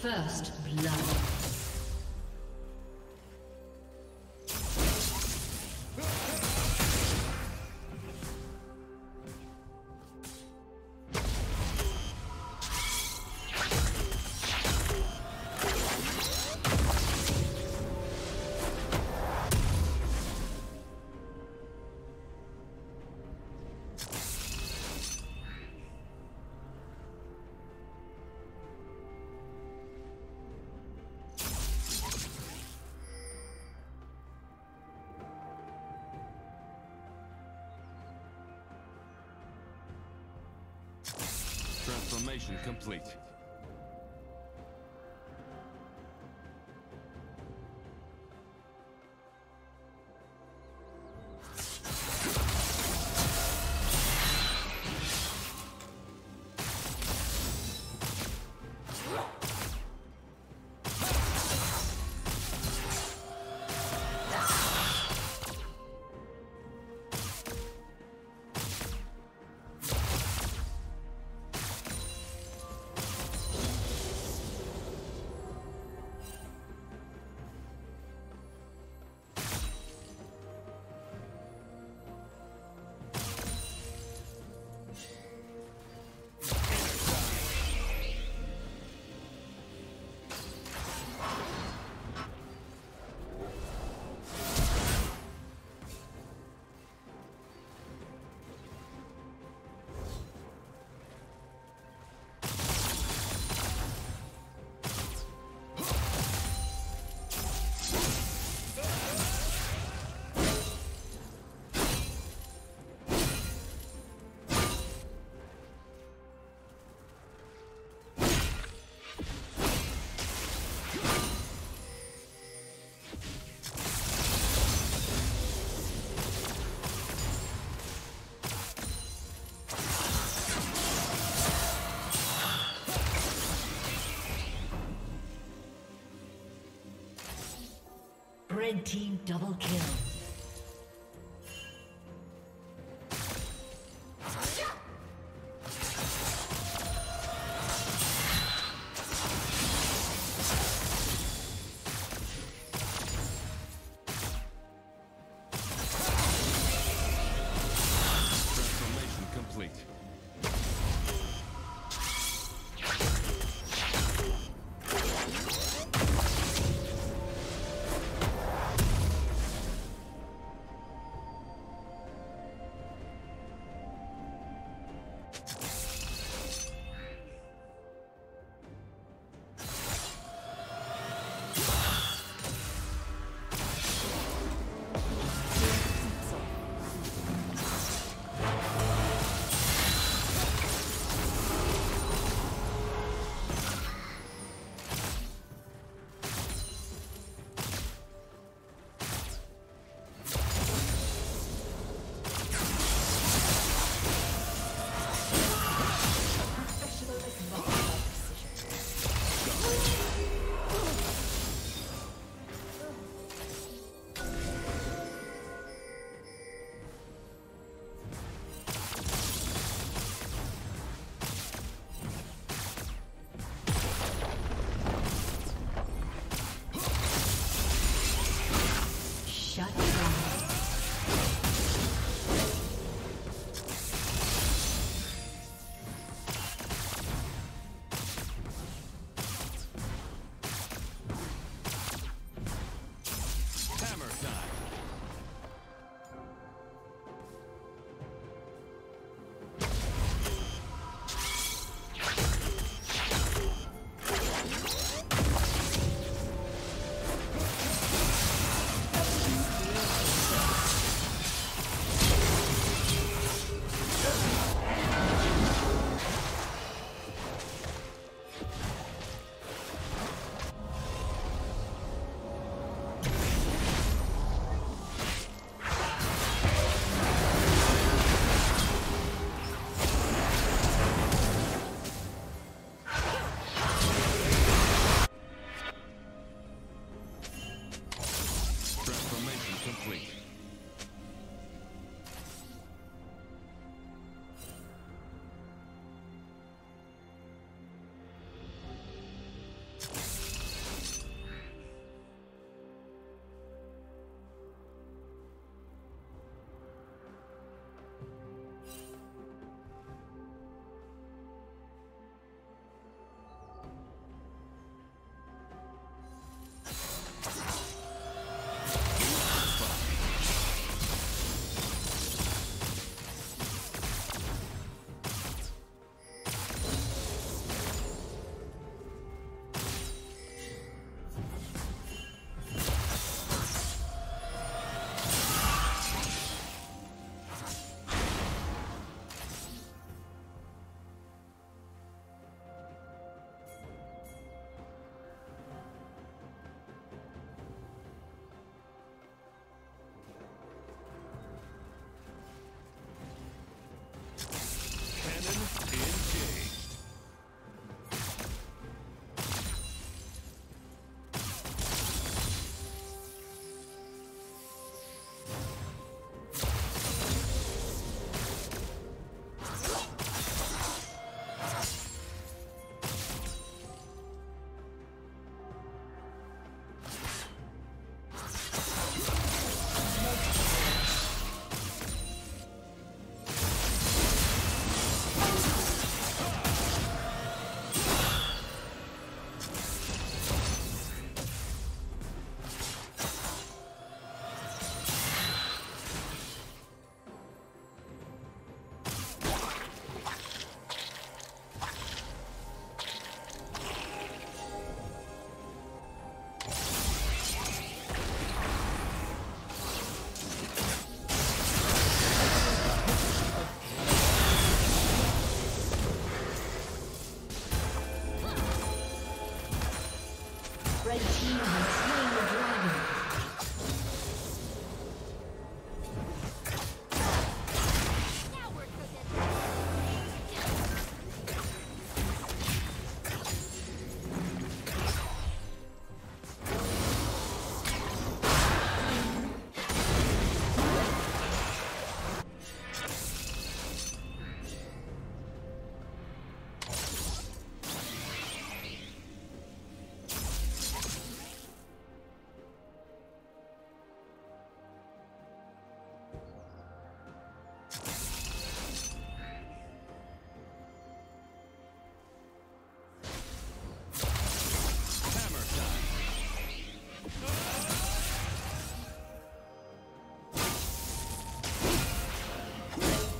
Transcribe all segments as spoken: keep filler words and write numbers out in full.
First blood. Transformation complete. Red team double kill.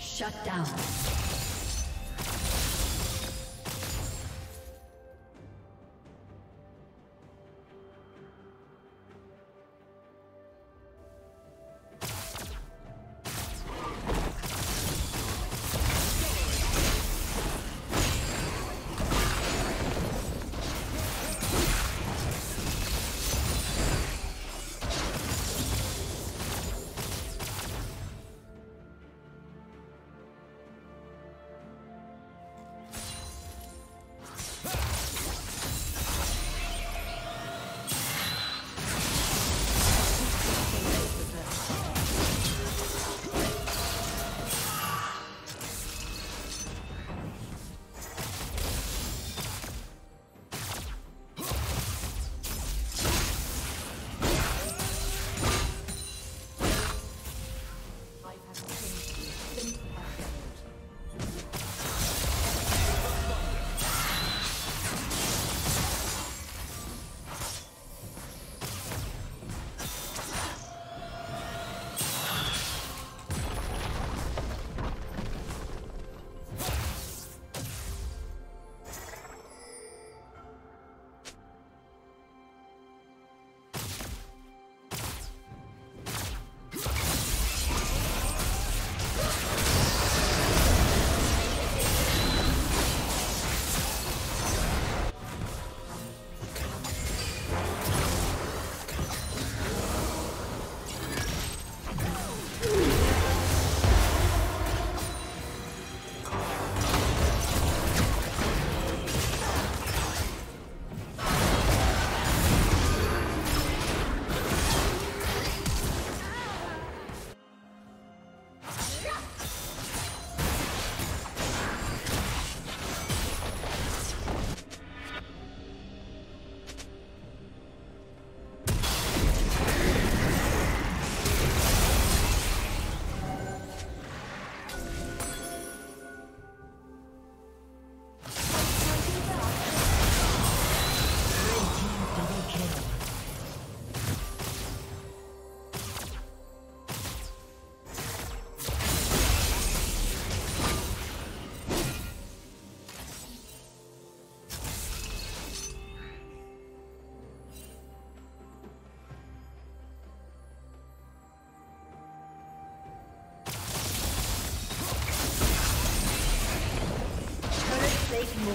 Shut down. Will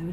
Blue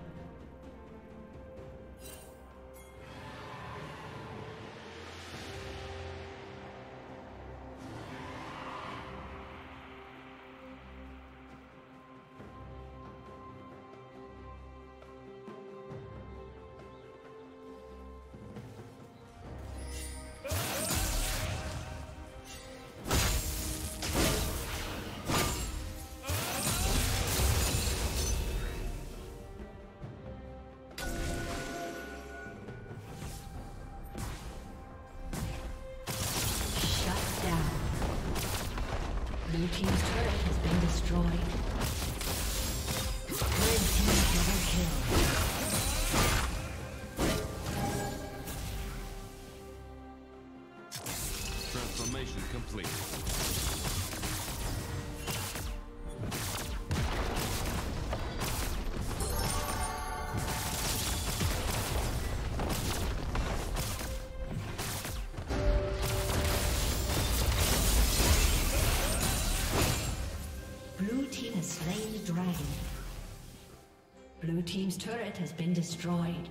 Blue team's turret has been destroyed. Red team double kill. Transformation complete. Blue team's turret has been destroyed.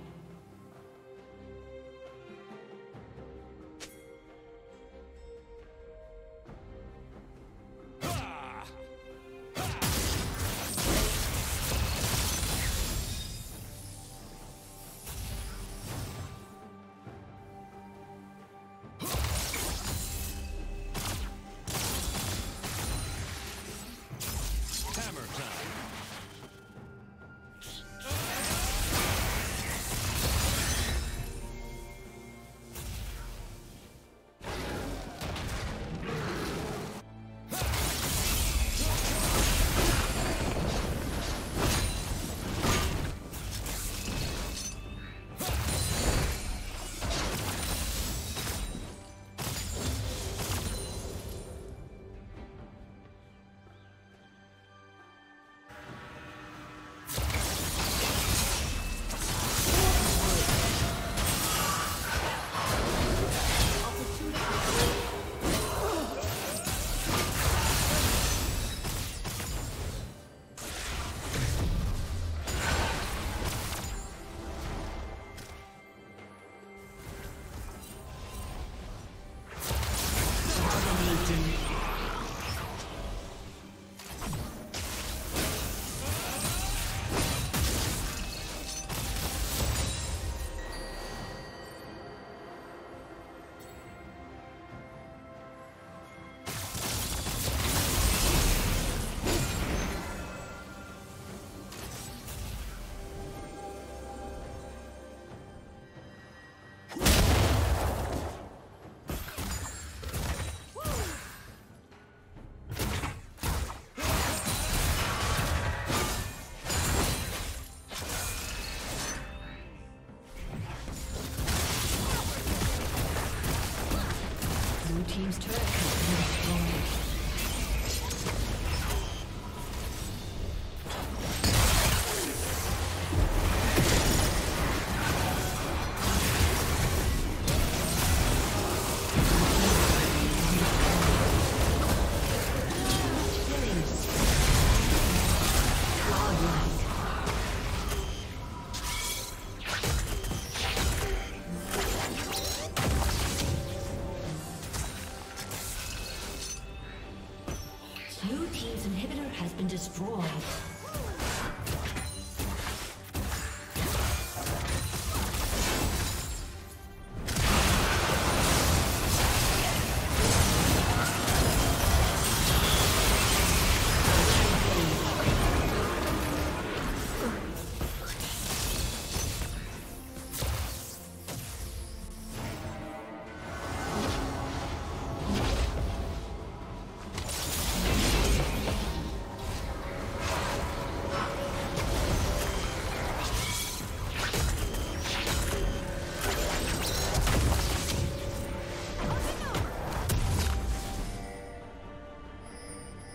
Team's turret has been destroyed.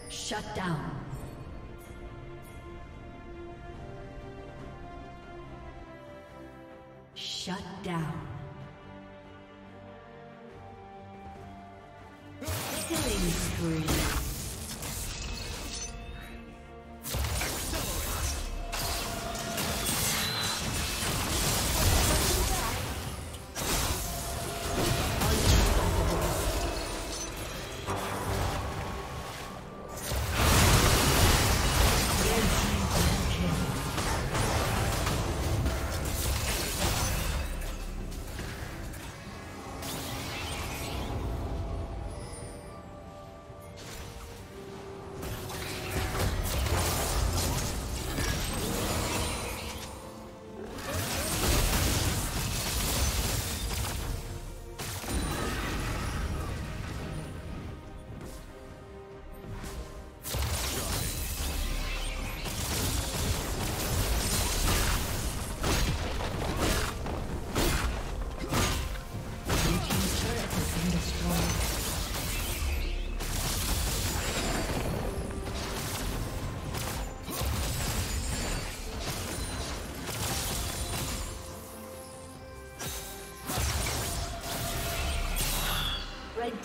Shut down. Shut down. Killing spree. Accelerate.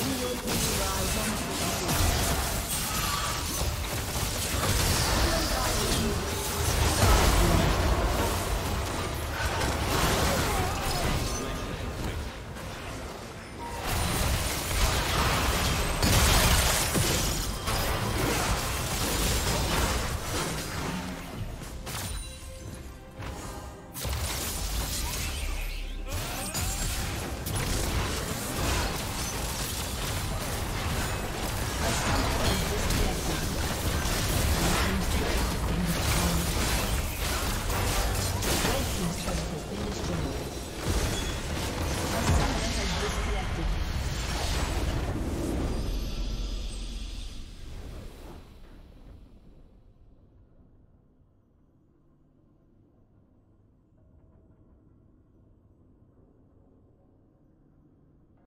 We will bring rise unto the world.